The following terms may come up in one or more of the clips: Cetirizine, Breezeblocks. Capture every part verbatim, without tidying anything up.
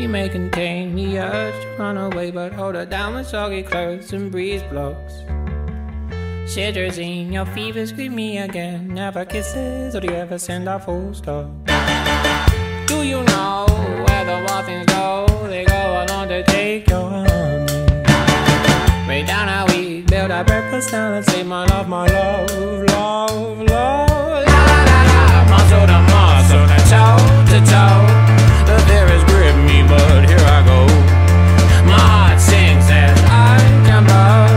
You may contain the urge to run away, but hold her down with soggy clothes and breeze blocks. Cetirizine, your fever, scream me again. Never kisses, or do you ever send a full stop? Do you know where the wild things go? They go along to take your honey. Way down how we build our breakfast down and say, my love, my love, love, love. La la la la, muscle to muscle, to toe to toe. The virus gripped me, but here I go. My heart sings as I jump up.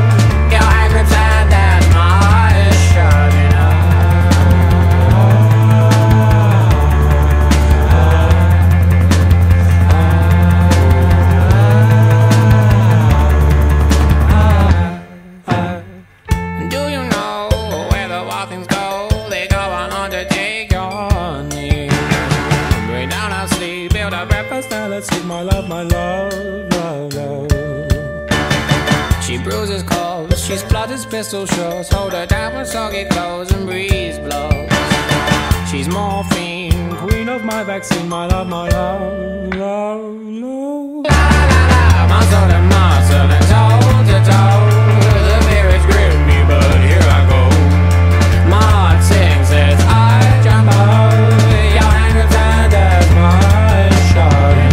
My love, my love, love, love. She bruises cold, she splutters pistol shots. Hold her down with soggy clothes and breeze blows. She's morphine, queen of my vaccine. My love, my love, love, love. La la la, muscle to muscle and toe to toe. The marriage gripped me, but here I go. My heart sings as I jump up. Your hand grips and as my shouting.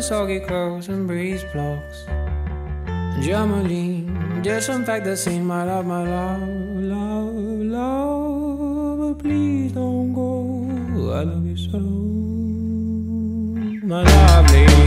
Soggy clothes and breeze blocks. Germaline, disinfect the scene. My love, my love, love, love. But please don't go. I love you so, my lovely.